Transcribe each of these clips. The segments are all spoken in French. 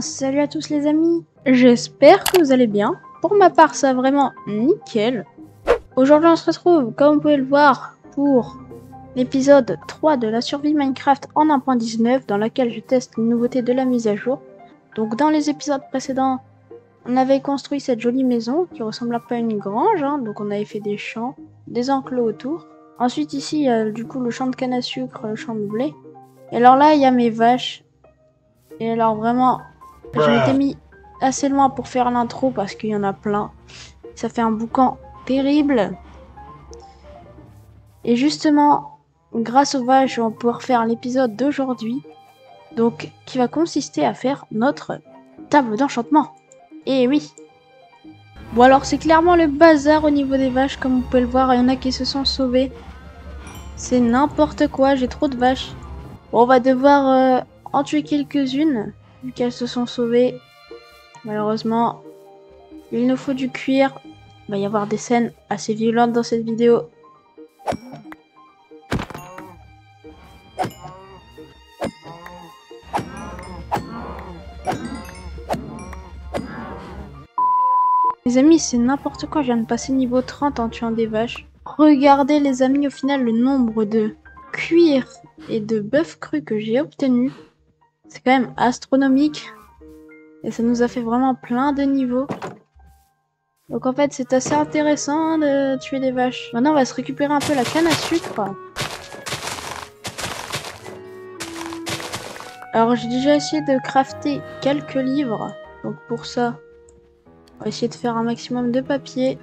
bien, salut à tous les amis, j'espère que vous allez bien. Pour ma part, ça vraiment nickel. Aujourd'hui, on se retrouve, comme vous pouvez le voir, pour l'épisode 3 de la survie Minecraft en 1.19, dans laquelle je teste une nouveauté de la mise à jour. Donc, dans les épisodes précédents, on avait construit cette jolie maison qui ressemble un peu à une grange, hein. Donc on avait fait des champs, des enclos autour. Ensuite ici, il y a du coup le champ de canne à sucre, le champ de blé. Et alors là, il y a mes vaches. Et alors vraiment, je m'étais mis assez loin pour faire l'intro parce qu'il y en a plein. Ça fait un boucan terrible. Et justement, grâce aux vaches, on va pouvoir faire l'épisode d'aujourd'hui. Donc, qui va consister à faire notre table d'enchantement. Et oui. Bon alors c'est clairement le bazar au niveau des vaches, comme vous pouvez le voir, il y en a qui se sont sauvés. C'est n'importe quoi, j'ai trop de vaches. Bon, on va devoir en tuer quelques-unes, vu qu'elles se sont sauvées. Malheureusement, il nous faut du cuir. Il va y avoir des scènes assez violentes dans cette vidéo. Les amis, c'est n'importe quoi, je viens de passer niveau 30 en tuant des vaches. Regardez les amis, au final, le nombre de cuir et de bœuf cru que j'ai obtenu. C'est quand même astronomique. Et ça nous a fait vraiment plein de niveaux. Donc en fait, c'est assez intéressant de tuer des vaches. Maintenant, on va se récupérer un peu la canne à sucre. Alors, j'ai déjà essayé de crafter quelques livres. Donc pour ça... on va essayer de faire un maximum de papier.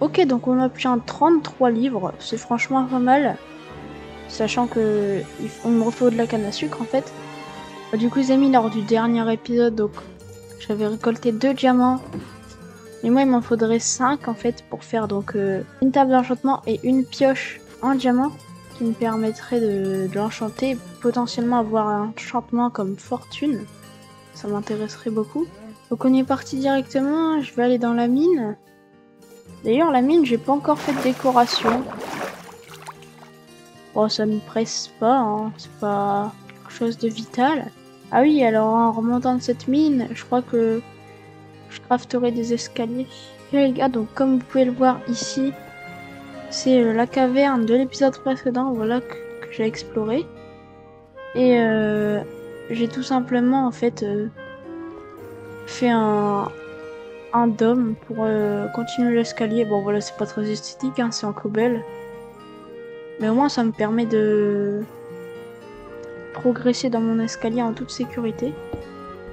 Ok, donc on obtient 33 livres. C'est franchement pas mal. Sachant que on me refaut de la canne à sucre en fait. Du coup, les amis, lors du dernier épisode, donc j'avais récolté 2 diamants. Et moi, il m'en faudrait 5 en fait pour faire donc une table d'enchantement et une pioche en diamant qui me permettrait de l'enchanter et potentiellement avoir un enchantement comme fortune. Ça m'intéresserait beaucoup. Donc on est parti directement, je vais aller dans la mine. D'ailleurs la mine, j'ai pas encore fait de décoration. Bon, ça me presse pas, hein. C'est pas quelque chose de vital. Ah oui, alors en remontant de cette mine, je crois que je crafterai des escaliers. Et les gars, donc comme vous pouvez le voir ici, c'est la caverne de l'épisode précédent, voilà, que j'ai exploré. Et j'ai tout simplement en fait... fait un dôme pour continuer l'escalier. Bon voilà, c'est pas très esthétique, hein, c'est en cobble. Mais au moins ça me permet de progresser dans mon escalier en toute sécurité.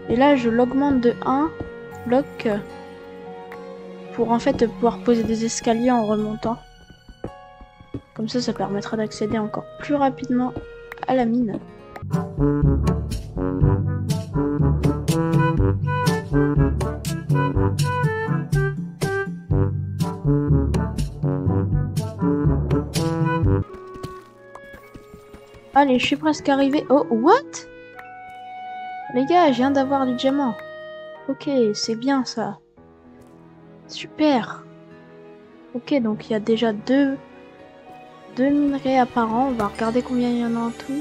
Et là je l'augmente de 1 bloc pour en fait pouvoir poser des escaliers en remontant. Comme ça, ça permettra d'accéder encore plus rapidement à la mine. Allez, je suis presque arrivé. Oh, what? Les gars, je viens d'avoir du diamant. Ok, c'est bien ça. Super. Ok, donc il y a déjà deux minerais apparents. On va regarder combien il y en a en tout.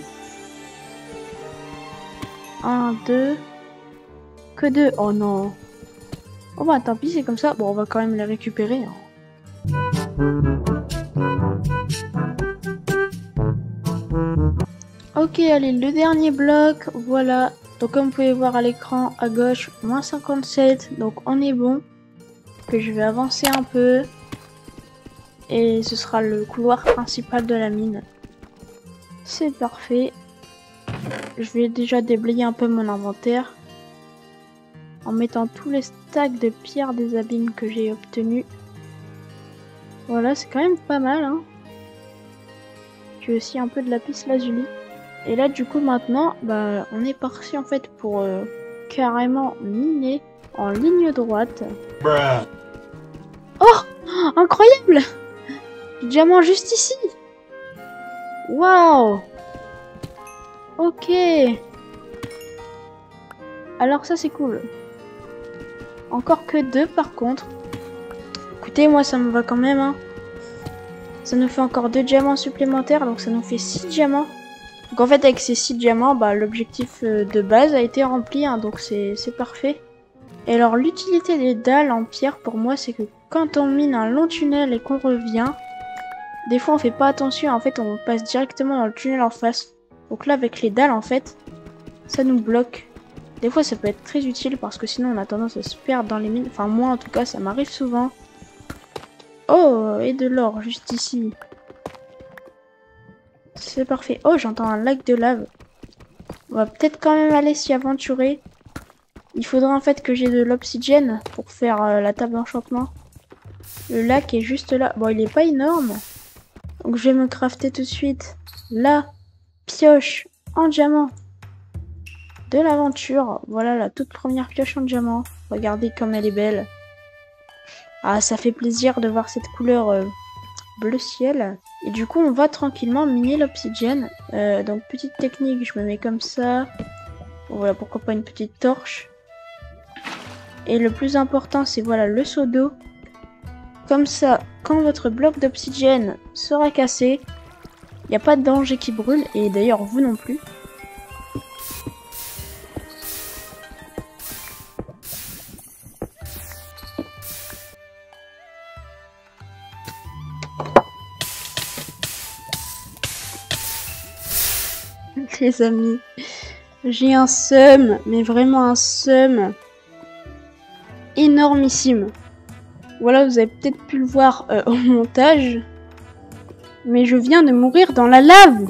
1, 2. Que 2. Oh non. Oh bah tant pis, c'est comme ça. Bon, on va quand même les récupérer. Ok, allez, le dernier bloc, voilà. Donc comme vous pouvez voir à l'écran à gauche, moins 57, donc on est bon. Que je vais avancer un peu. Et ce sera le couloir principal de la mine. C'est parfait. Je vais déjà déblayer un peu mon inventaire. En mettant tous les stacks de pierres des abîmes que j'ai obtenus. Voilà, c'est quand même pas mal, hein. J'ai aussi un peu de lapis lazuli. Et là du coup maintenant, bah, on est parti en fait pour carrément miner en ligne droite. Bruh. Oh, incroyable! Du diamant juste ici! Waouh! Ok! Alors ça c'est cool. Encore que 2 par contre. Écoutez, moi ça me va quand même, hein. Ça nous fait encore 2 diamants supplémentaires, donc ça nous fait 6 diamants. Donc en fait avec ces 6 diamants, bah, l'objectif de base a été rempli, hein, donc c'est parfait. Et alors l'utilité des dalles en pierre pour moi, c'est que quand on mine un long tunnel et qu'on revient, des fois on fait pas attention, en fait on passe directement dans le tunnel en face. Donc là avec les dalles en fait, ça nous bloque. Des fois ça peut être très utile parce que sinon on a tendance à se perdre dans les mines. Enfin moi en tout cas ça m'arrive souvent. Oh, et de l'or juste ici. C'est parfait. Oh, j'entends un lac de lave. On va peut-être quand même aller s'y aventurer. Il faudra en fait que j'ai de l'obsidienne pour faire la table d'enchantement. Le lac est juste là. Bon, il est pas énorme. Donc je vais me crafter tout de suite la pioche en diamant de l'aventure. Voilà la toute première pioche en diamant. Regardez comme elle est belle. Ah, ça fait plaisir de voir cette couleur bleu ciel. Et du coup on va tranquillement miner l'obsidienne. Donc petite technique, je me mets comme ça. Voilà, pourquoi pas une petite torche. Et le plus important, c'est voilà le seau d'eau. Comme ça, quand votre bloc d'obsidienne sera cassé, il n'y a pas de danger qui brûle, et d'ailleurs vous non plus. Les amis, j'ai un seum, mais vraiment un seum énormissime. Voilà, vous avez peut-être pu le voir au montage, mais je viens de mourir dans la lave.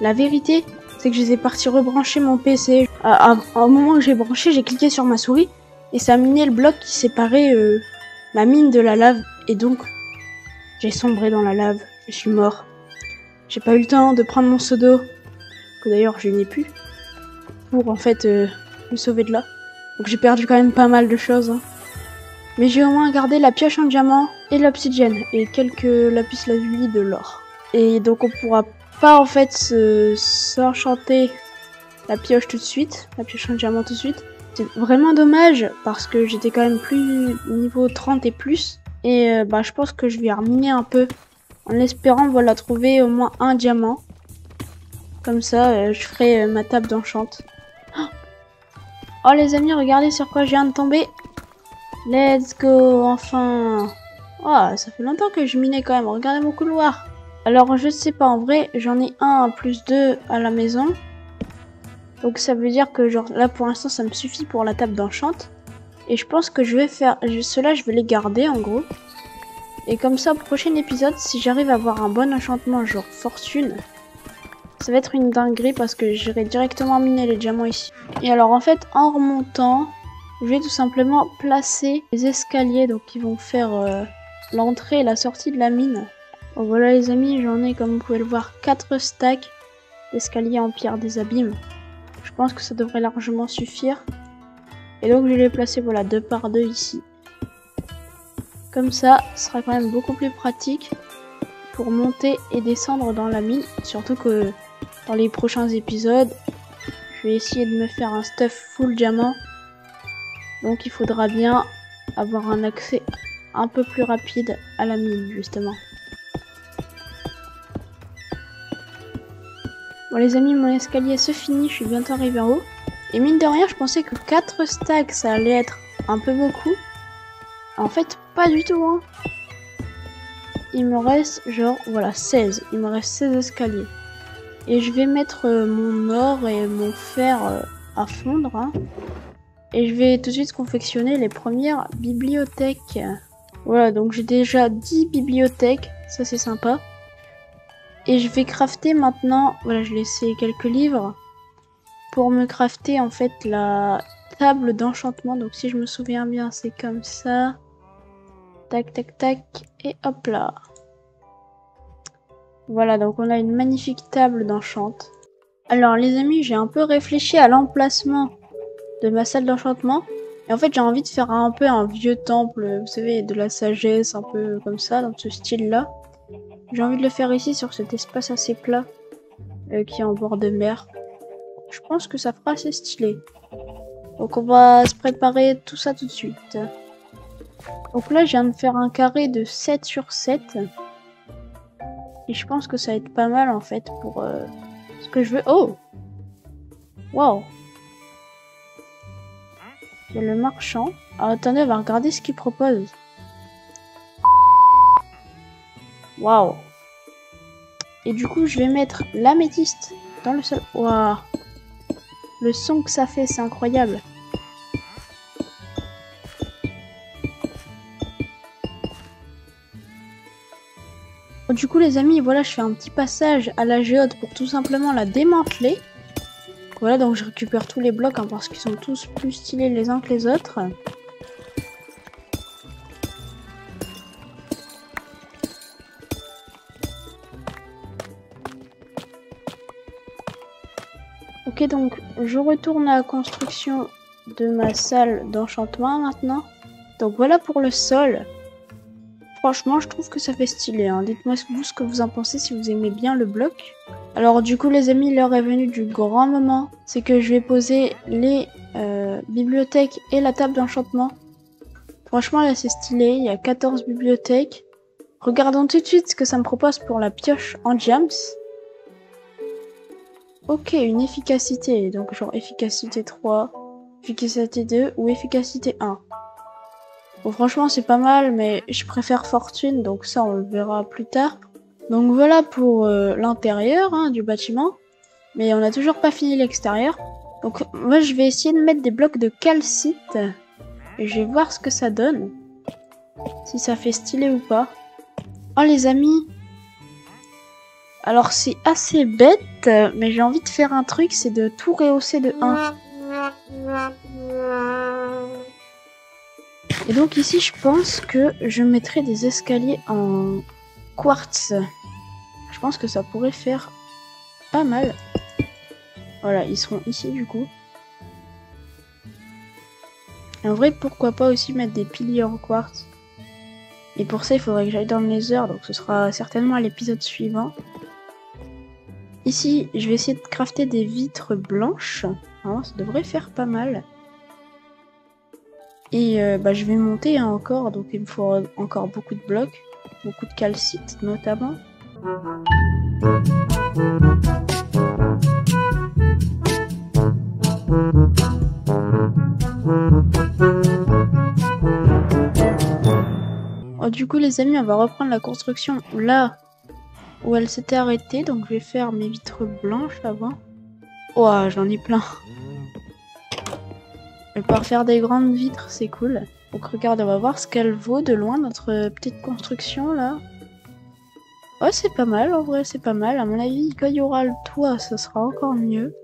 La vérité, c'est que j'étais parti rebrancher mon PC. Au moment où j'ai branché, j'ai cliqué sur ma souris et ça a miné le bloc qui séparait ma mine de la lave. Et donc, j'ai sombré dans la lave. Je suis mort. J'ai pas eu le temps de prendre mon seau d'eau, que d'ailleurs je n'ai plus, pour en fait me sauver de là. Donc j'ai perdu quand même pas mal de choses, hein. Mais j'ai au moins gardé la pioche en diamant et l'obsidienne et quelques lapis lazuli de l'or. Et donc on pourra pas en fait s'enchanter la pioche tout de suite, la pioche en diamant tout de suite. C'est vraiment dommage parce que j'étais quand même plus niveau 30 et plus. Et bah je pense que je vais reminer un peu en espérant voilà trouver au moins un diamant. Comme ça je ferai ma table d'enchante. Oh les amis, regardez sur quoi je viens de tomber. Let's go, enfin. Oh, ça fait longtemps que je minais quand même. Regardez mon couloir. Alors, je sais pas, en vrai, j'en ai un plus 2 à la maison. Donc, ça veut dire que, genre, là, pour l'instant, ça me suffit pour la table d'enchante. Et je pense que je vais faire... Ceux-là, je vais les garder, en gros. Et comme ça, au prochain épisode, si j'arrive à avoir un bon enchantement, genre fortune, ça va être une dinguerie parce que j'irai directement miner les diamants ici. Et alors, en fait, en remontant... Je vais tout simplement placer les escaliers donc qui vont faire l'entrée et la sortie de la mine. Bon, voilà les amis, j'en ai comme vous pouvez le voir 4 stacks d'escaliers en pierre des abîmes. Je pense que ça devrait largement suffire. Et donc je vais les placer voilà 2 par 2 ici. Comme ça, ce sera quand même beaucoup plus pratique pour monter et descendre dans la mine. Surtout que dans les prochains épisodes, je vais essayer de me faire un stuff full diamant. Donc il faudra bien avoir un accès un peu plus rapide à la mine, justement. Bon les amis, mon escalier se finit, je suis bientôt arrivé en haut. Et mine de rien, je pensais que 4 stacks, ça allait être un peu beaucoup. En fait, pas du tout, hein. Il me reste, genre, voilà, 16. Il me reste 16 escaliers. Et je vais mettre mon or et mon fer à fondre, hein. Et je vais tout de suite confectionner les premières bibliothèques. Voilà, donc j'ai déjà 10 bibliothèques. Ça, c'est sympa. Et je vais crafter maintenant... Voilà, je laissais quelques livres pour me crafter, en fait, la table d'enchantement. Donc, si je me souviens bien, c'est comme ça. Tac, tac, tac. Et hop là. Voilà, donc on a une magnifique table d'enchante. Alors, les amis, j'ai un peu réfléchi à l'emplacement de ma salle d'enchantement, et en fait j'ai envie de faire un peu un vieux temple, vous savez, de la sagesse, un peu comme ça, dans ce style là. J'ai envie de le faire ici sur cet espace assez plat qui est en bord de mer. Je pense que ça fera assez stylé. Donc on va se préparer tout ça tout de suite. Donc là je viens de faire un carré de 7 sur 7 et je pense que ça va être pas mal en fait pour Ce que je veux... Oh! Wow! Il y a le marchand. Alors, attendez, on va regarder ce qu'il propose. Waouh! Et du coup, je vais mettre l'améthyste dans le sol. Waouh! Le son que ça fait, c'est incroyable. Bon, du coup, les amis, voilà, je fais un petit passage à la géode pour tout simplement la démanteler. Voilà, donc je récupère tous les blocs hein, parce qu'ils sont tous plus stylés les uns que les autres. Ok, donc je retourne à la construction de ma salle d'enchantement maintenant. Donc voilà pour le sol. Franchement, je trouve que ça fait stylé. Hein. Dites-moi vous ce que vous en pensez si vous aimez bien le bloc. Alors du coup les amis, l'heure est venue du grand moment, c'est que je vais poser les bibliothèques et la table d'enchantement. Franchement là c'est stylé, il y a 14 bibliothèques. Regardons tout de suite ce que ça me propose pour la pioche en gems. Ok, une efficacité, donc genre efficacité 3, efficacité 2 ou efficacité 1. Bon franchement c'est pas mal mais je préfère fortune donc ça on le verra plus tard. Donc voilà pour l'intérieur hein, du bâtiment, mais on n'a toujours pas fini l'extérieur. Donc moi je vais essayer de mettre des blocs de calcite, et je vais voir ce que ça donne, si ça fait stylé ou pas. Oh les amis, alors c'est assez bête, mais j'ai envie de faire un truc, c'est de tout rehausser de 1. Et donc ici je pense que je mettrai des escaliers en quartz. Je pense que ça pourrait faire pas mal. Voilà, ils seront ici du coup. En vrai, pourquoi pas aussi mettre des piliers en quartz. Et pour ça, il faudrait que j'aille dans le nether, donc ce sera certainement à l'épisode suivant. Ici, je vais essayer de crafter des vitres blanches. Hein, ça devrait faire pas mal. Et bah, je vais monter hein, encore, donc il me faut encore beaucoup de blocs. Beaucoup de calcite notamment. Oh, du coup les amis, on va reprendre la construction là où elle s'était arrêtée. Donc je vais faire mes vitres blanches avant. Oh, j'en ai plein. Je vais pouvoir faire des grandes vitres, c'est cool. Donc regarde, on va voir ce qu'elle vaut de loin, notre petite construction là. Oh c'est pas mal en vrai, c'est pas mal. À mon avis, quand il y aura le toit, ça sera encore mieux.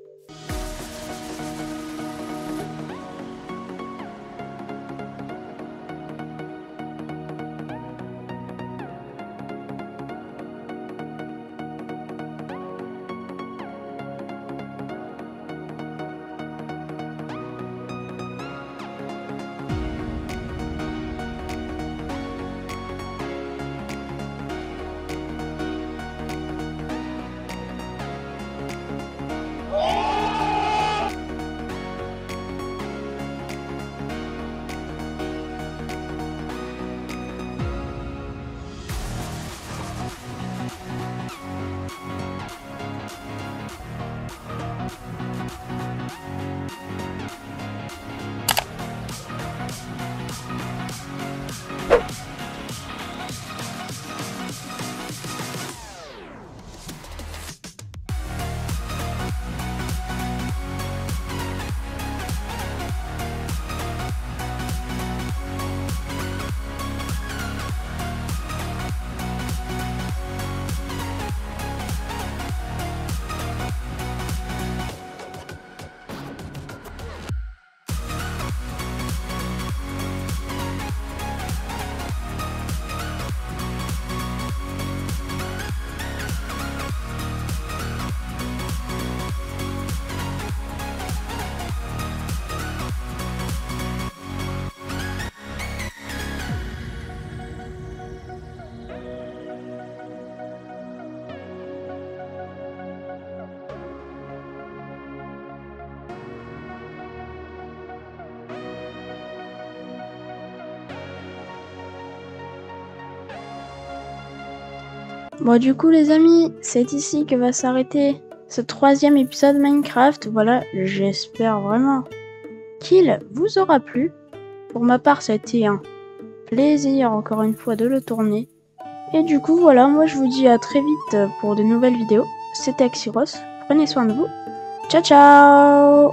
Bon du coup les amis, c'est ici que va s'arrêter ce troisième épisode Minecraft. Voilà, j'espère vraiment qu'il vous aura plu. Pour ma part, ça a été un plaisir encore une fois de le tourner. Et du coup, voilà, moi je vous dis à très vite pour de nouvelles vidéos. C'était Axyros, prenez soin de vous. Ciao, ciao!